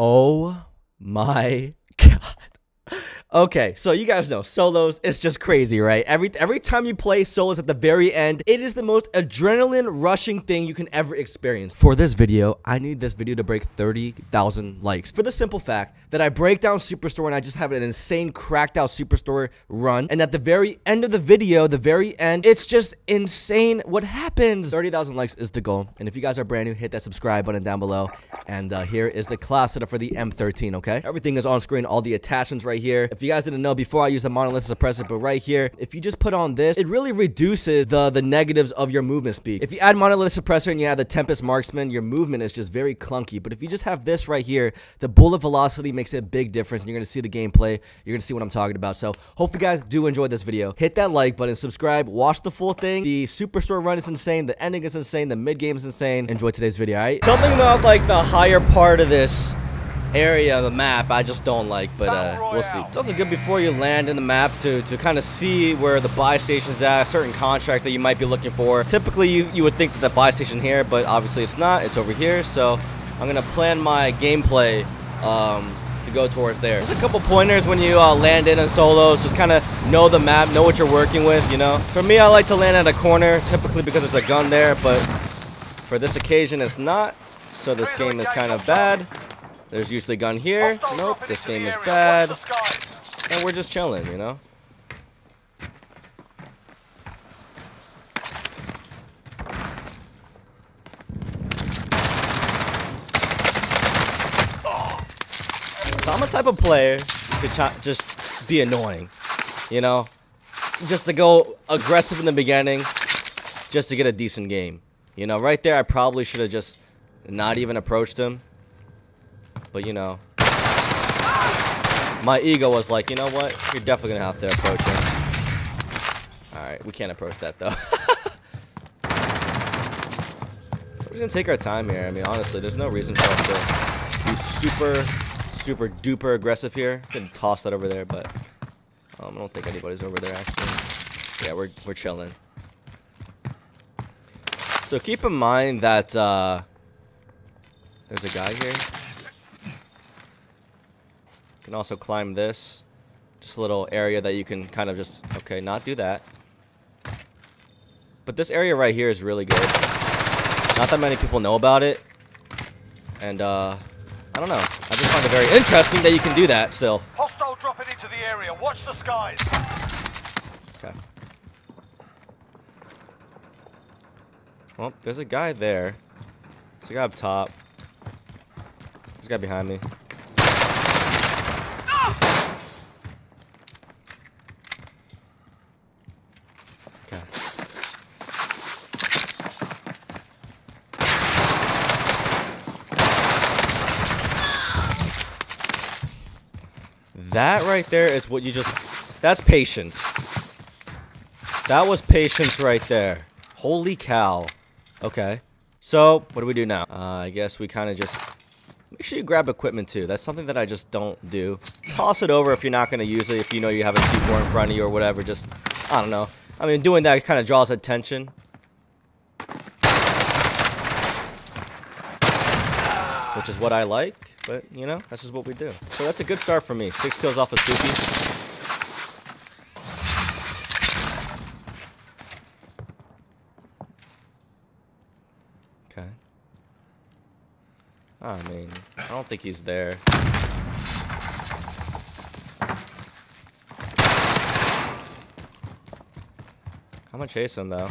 Oh my god. Okay, so you guys know, solos, it's just crazy, right? Every time you play solos at the very end, it is the most adrenaline-rushing thing you can ever experience. For this video, I need this video to break 30,000 likes. For the simple fact that I break down Superstore and I just have an insane cracked out Superstore run. And at the very end of the video, the very end, it's just insane what happens. 30,000 likes is the goal. And if you guys are brand new, hit that subscribe button down below. And here is the class setup for the M13, okay? Everything is on screen, all the attachments right here. If you guys didn't know before, I used the Monolith Suppressor, but right here, if you just put on this, it really reduces the negatives of your movement speed. If you add Monolith Suppressor and you add the Tempest Marksman, your movement is just very clunky. But if you just have this right here, the bullet velocity makes a big difference, and you're gonna see the gameplay. You're gonna see what I'm talking about. So hopefully you guys do enjoy this video. Hit that like button, subscribe, watch the full thing. The Superstore run is insane, the ending is insane, the mid-game is insane. Enjoy today's video, all right? Something about like the higher part of this area of the map I just don't like, but we'll see. It's also good before you land in the map to kind of see where the buy station's at, certain contracts that you might be looking for. Typically you would think that the buy station here, but obviously it's not, it's over here. So I'm gonna plan my gameplay to go towards there. There's a couple pointers when you land in solos, just kind of know the map, know what you're working with, you know. For me, I like to land at a corner typically because there's a gun there, but for this occasion it's not, so this game is kind of bad. There's usually a gun here. Nope, this game is bad. And we're just chilling, you know? So I'm a type of player to just be annoying, you know? Just to go aggressive in the beginning, just to get a decent game. You know, right there I probably should have just not even approached him. But, you know, my ego was like, you know what? You're definitely going to have to approach it. All right, we can't approach that, though. We're just going to take our time here. I mean, honestly, there's no reason for us to be super duper aggressive here. I could toss that over there, but I don't think anybody's over there, actually. Yeah, we're chilling. So keep in mind that there's a guy here. You can also climb this, just a little area that you can kind of just, okay, not do that. But this area right here is really good. Not that many people know about it. And, I don't know. I just find it very interesting that you can do that still. Hostile dropping into the area. Watch the skies. Okay. Well, there's a guy there. There's a guy up top. There's a guy behind me. That right there is what you just... That's patience. That was patience right there. Holy cow. Okay. So, what do we do now? I guess we kind of just... Make sure you grab equipment too. That's something that I just don't do. Toss it over if you're not going to use it. If you know you have a C4 in front of you or whatever. Just, I don't know. I mean, doing that kind of draws attention. Which is what I like. But, you know, that's just what we do. So that's a good start for me. 6 kills off of Suki. Okay. I mean, I don't think he's there. I'm gonna chase him, though.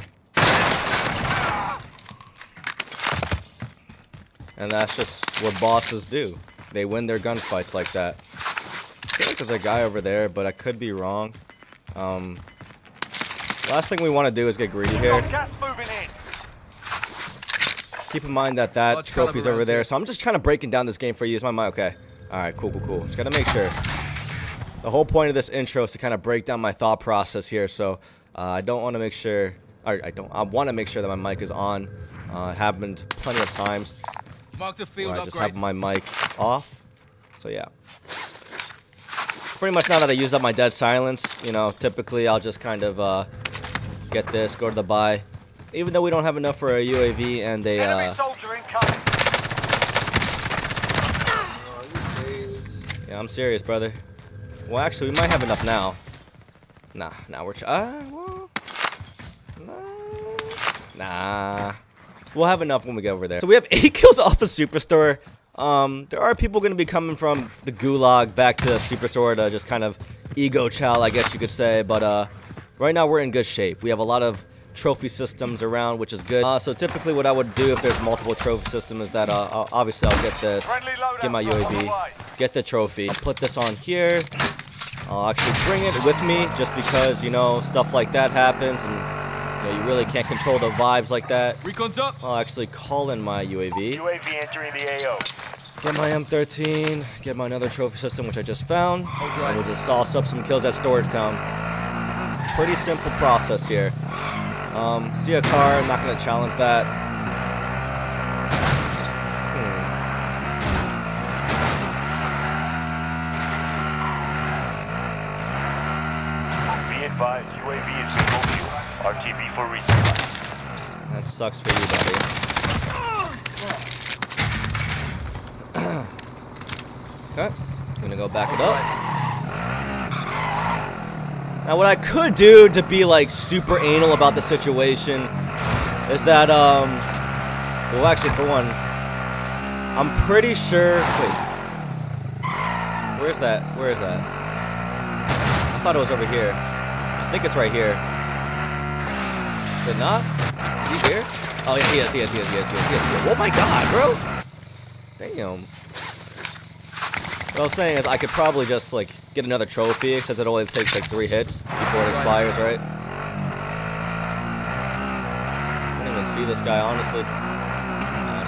And that's just what bosses do. They win their gunfights like that. I feel like there's a guy over there, but I could be wrong. Last thing we want to do is get greedy here. Keep in mind that trophy's over there. So I'm just kind of breaking down this game for you. Is my mind okay? All right, cool, cool, cool. Just gotta make sure. The whole point of this intro is to kind of break down my thought process here. So I want to make sure that my mic is on. It happened plenty of times. Mark the field where I just have my mic off. So yeah. Pretty much now that I used up my dead silence, you know, typically I'll just kind of get this, go to the buy. Even though we don't have enough for a UAV and a Yeah, I'm serious, brother. Well, actually, we might have enough now. Nah, we're... well... Nah. We'll have enough when we get over there. So we have 8 kills off of Superstore. There are people going to be coming from the gulag back to Superstore to just kind of ego chow, I guess you could say. But right now we're in good shape. We have a lot of trophy systems around, which is good. So typically what I would do if there's multiple trophy systems is that obviously I'll get this, get my UAV, get the trophy, put this on here. I'll actually bring it with me just because, you know, stuff like that happens and... you really can't control the vibes like that. Recon's up. I'll actually call in my UAV. UAV entering the AO. Get my M13. Get my another trophy system, which I just found. I will just sauce up some kills at Storage Town. Pretty simple process here. See a car. I'm not going to challenge that. Be advised, UAV is being overviewed. RTB for resupply. That sucks for you, buddy. Okay, I'm gonna go back it up. Now, what I could do to be like super anal about the situation is that, well, actually, for one, I'm pretty sure. Wait, where's that? Where is that? I thought it was over here. I think it's right here. Is it not? Is he here? Oh, yeah, he is. Oh my god, bro! Damn. What I was saying is I could probably just, like, get another trophy, since it only takes, like, 3 hits before it expires, right? I didn't even see this guy, honestly. I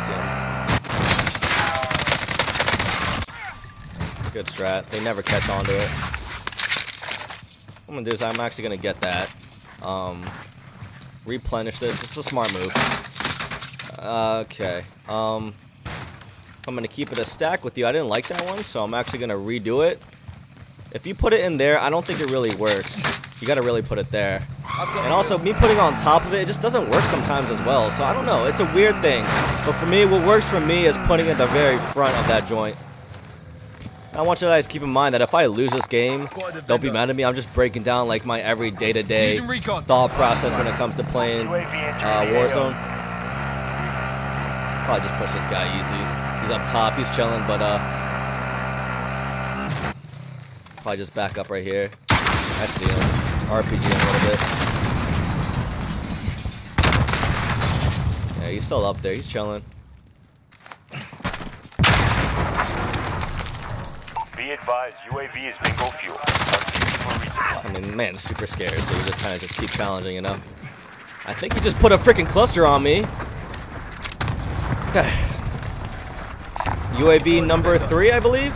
see him. Good strat. They never catch on to it. What I'm gonna do is I'm actually gonna get that. Replenish this. It's a smart move. Okay. I'm going to keep it a stack with you. I didn't like that one, so I'm actually going to redo it. If you put it in there, I don't think it really works. You got to really put it there. And also, me putting on top of it, it just doesn't work sometimes as well. So I don't know. It's a weird thing. But for me, what works for me is putting it at the very front of that joint. I want you guys to keep in mind that if I lose this game, don't be mad at me. I'm just breaking down like my every day-to-day thought process when it comes to playing Warzone. Probably just push this guy easy. He's up top, he's chilling, but probably just back up right here. I see him. RPG him a little bit. Yeah, he's still up there. He's chilling. Advised, UAV is bingo fuel. I mean, man, it's super scary, so you just kind of just keep challenging, you know? I think you just put a freaking cluster on me. Okay. UAV number 3, I believe.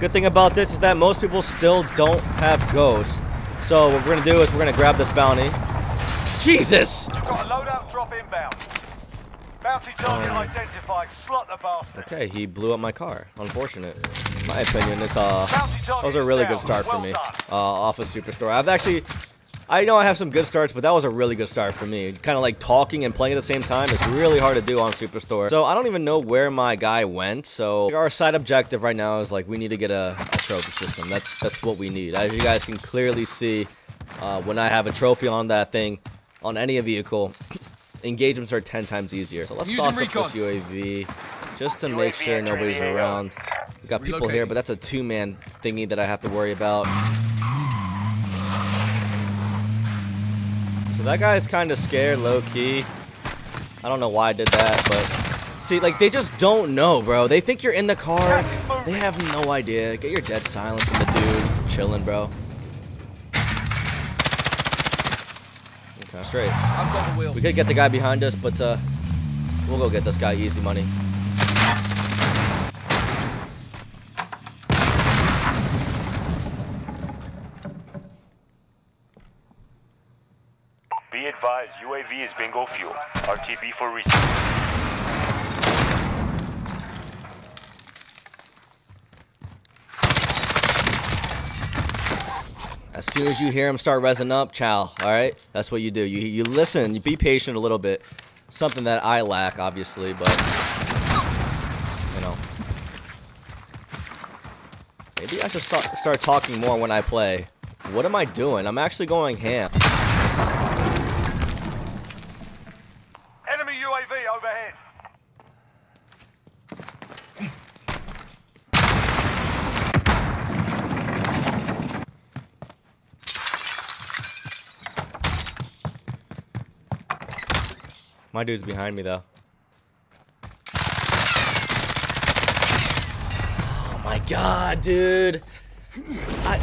Good thing about this is that most people still don't have ghosts. So what we're going to do is we're going to grab this bounty. Jesus! You've got a loadout drop inbound. Bounty target identified. Slot the bastard. Okay, he blew up my car. Unfortunate. In my opinion, it's that was a really good start for me off of Superstore. I've actually, I know I have some good starts, but that was a really good start for me. Kind of like talking and playing at the same time. It's really hard to do on Superstore. So I don't even know where my guy went. So our side objective right now is like we need to get a trophy system. That's what we need. As you guys can clearly see, when I have a trophy on that thing, on any vehicle. Engagements are 10 times easier. So let's sauce up this UAV just to make sure nobody's around. We got people here, but that's a 2-man thingy that I have to worry about. So that guy's kind of scared, low-key. I don't know why I did that, but... See, like, they just don't know, bro. They think you're in the car. They have no idea. Get your dead silence from the dude. Chilling, bro. Straight. We could get the guy behind us, but we'll go get this guy easy money. Be advised, UAV is bingo fuel. RTB for research. As soon as you hear him start rezzing up, chow, all right? That's what you do. You listen, you be patient a little bit. Something that I lack, obviously, but, you know. Maybe I should start talking more when I play. What am I doing? I'm actually going ham. Enemy UAV overhead. My dude's behind me though. Oh my god, dude. I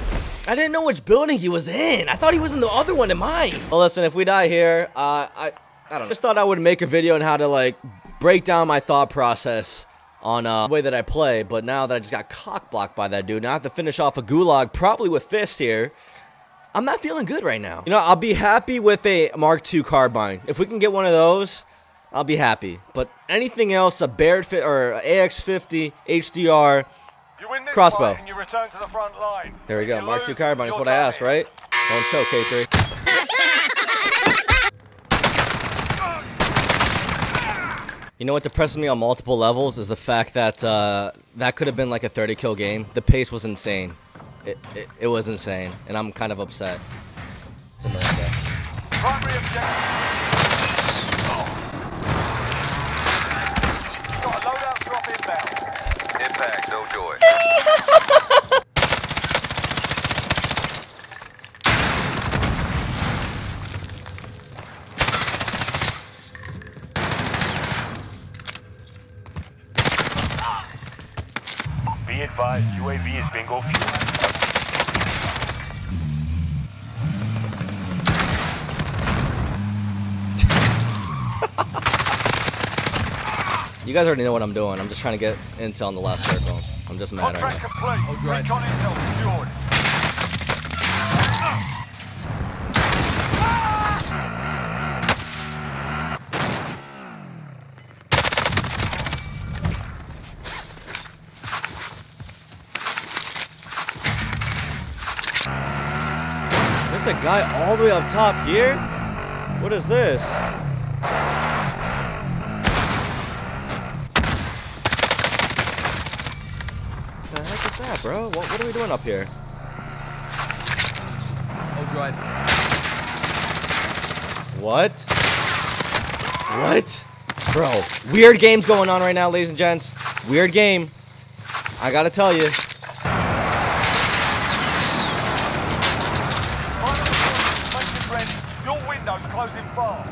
didn't know which building he was in. I thought he was in the other one in mine. Well, listen, if we die here, I don't know. Just thought I would make a video on how to, like, break down my thought process on the way that I play. But now that I just got cock-blocked by that dude, now I have to finish off a gulag, probably with fists here. I'm not feeling good right now. You know, I'll be happy with a Mark II carbine. If we can get one of those, I'll be happy. But anything else, a Baird fit or AX50, HDR... Crossbow. You return to the front line. There we go. Mark II carbine is what I asked, right? Don't show, K3. You know what depresses me on multiple levels is the fact that that could have been like a 30 kill game. The pace was insane. It was insane, and I'm kind of upset. Something like that. Be advised, UAV is bingo fuel. You guys already know what I'm doing. I'm just trying to get intel in the last circle. I'm just mad at it. Contract complete. Recon intel secured. A guy all the way up top here? What is this? What the heck is that, bro? What are we doing up here? I'll drive. What? What? Bro, weird game's going on right now, ladies and gents. Weird game. I gotta tell you. Closing fast.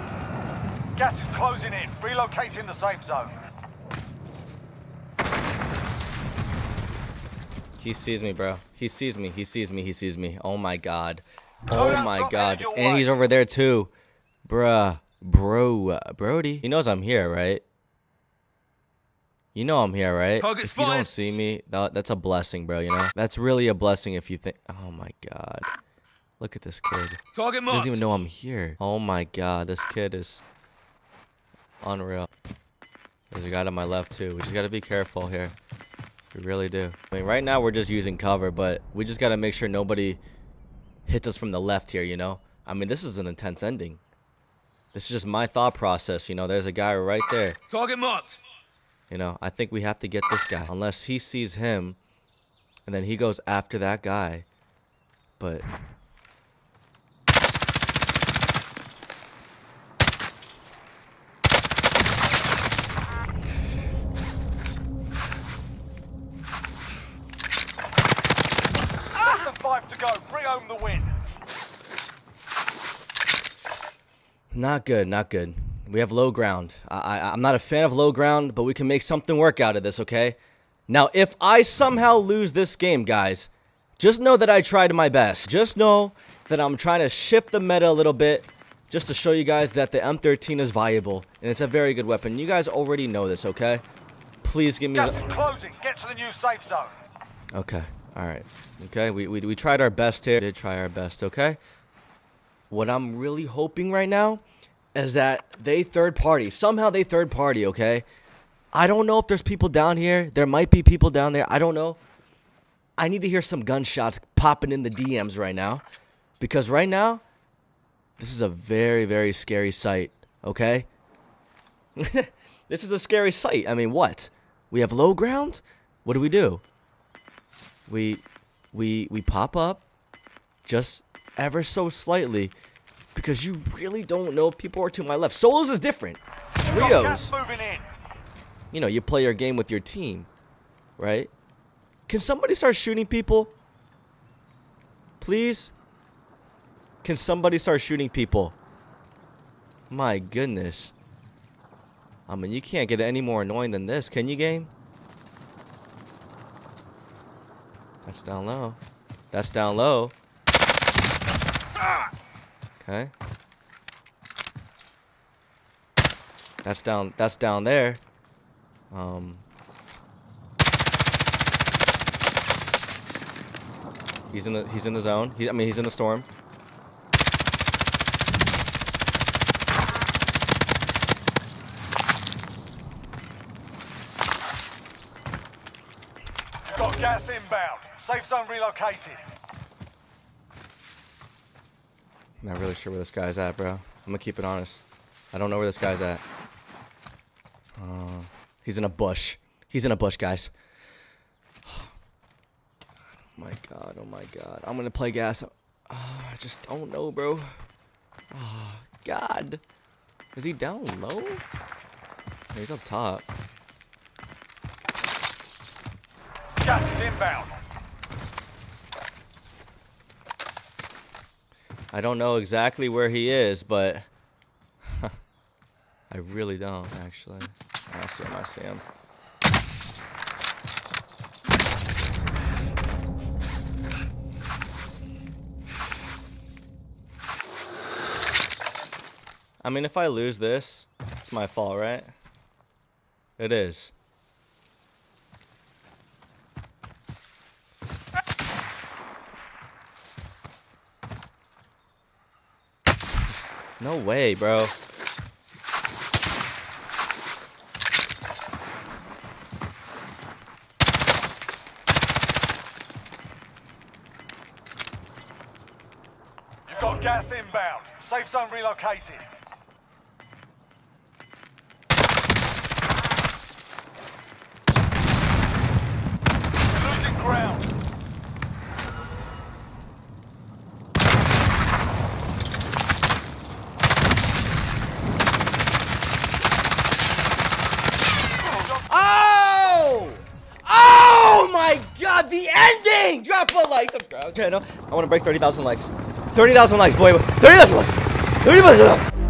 Gas is closing in. Relocating the safe zone. He sees me, bro. He sees me. He sees me. He sees me. Oh my god. Oh my god. And he's over there too. Bruh. Bro. Brody. He knows I'm here, right? You know I'm here, right? If you don't see me, that's a blessing, bro, you know? That's really a blessing if you think... Oh my god. Look at this kid. He doesn't even know I'm here. Oh my god, this kid is unreal. There's a guy to my left too. We just gotta be careful here. We really do. I mean, right now we're just using cover, but we just gotta make sure nobody hits us from the left here, you know? I mean, this is an intense ending. This is just my thought process, you know? There's a guy right there. Target marked. You know, I think we have to get this guy. Unless he sees him, and then he goes after that guy. But... Not good, not good. We have low ground. I'm not a fan of low ground, but we can make something work out of this, okay? Now, if I somehow lose this game, guys, just know that I tried my best. Just know that I'm trying to shift the meta a little bit just to show you guys that the M13 is viable, and it's a very good weapon. You guys already know this, okay? Please give me the... Gas is closing. Get to the new safe zone. Okay, all right. Okay, we tried our best here. We did try our best, okay? What I'm really hoping right now is that they third party. Somehow they third party, okay? I don't know if there's people down here. There might be people down there. I don't know. I need to hear some gunshots popping in the DMs right now. Because right now, this is a very, very scary sight, okay? This is a scary sight. I mean, what? We have low ground? What do? We we pop up just ever so slightly, because you really don't know if people are to my left. Solos is different. Trios, you know, you play your game with your team, right? Can somebody start shooting people? Please? Can somebody start shooting people? My goodness. I mean, you can't get any more annoying than this, can you, game? That's down low. That's down low. Okay. That's down there. He's in the zone. I mean, he's in the storm. Got gas inbound. Safe zone relocated. Not really sure where this guy's at, bro. I'm gonna keep it honest. I don't know where this guy's at. He's in a bush. He's in a bush, guys. My god, oh my god. I'm gonna play gas. I just don't know, bro. Oh, god. Is he down low? No, he's up top. Gas is inbound. I don't know exactly where he is, but I really don't, actually. I see him, I see him. I mean, if I lose this, it's my fault, right? It is. No way, bro. You've got gas inbound. Safe zone relocated. Subscribe channel. I want to break 30,000 likes. 30,000 likes, boy. 30,000 likes. 30,000 likes.